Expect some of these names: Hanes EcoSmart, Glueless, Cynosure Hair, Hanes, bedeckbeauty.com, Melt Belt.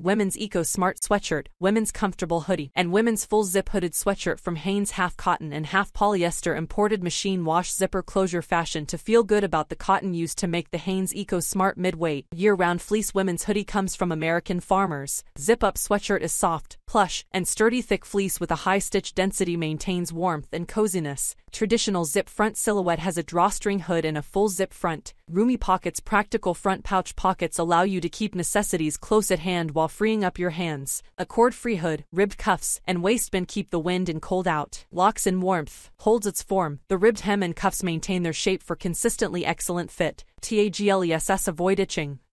women's EcoSmart sweatshirt, women's comfortable hoodie, and women's full-zip hooded sweatshirt from Hanes, half cotton and half polyester, imported machine wash zipper closure fashion to feel good about the cotton used to make the Hanes EcoSmart midweight, year-round fleece women's hoodie comes from American farmers. Zip-up sweatshirt is soft, plush, and sturdy. Thick fleece with a high stitch density maintains warmth and coziness. Traditional zip front silhouette has a drawstring hood and a full-zip front. Roomy pockets. Practical front pouch pockets allow you to keep necessities close at hand while freeing up your hands. A cord-free hood, ribbed cuffs, and waistband keep the wind and cold out. Locks and warmth. Holds its form. The ribbed hem and cuffs maintain their shape for consistently excellent fit. Tagles. Avoid itching.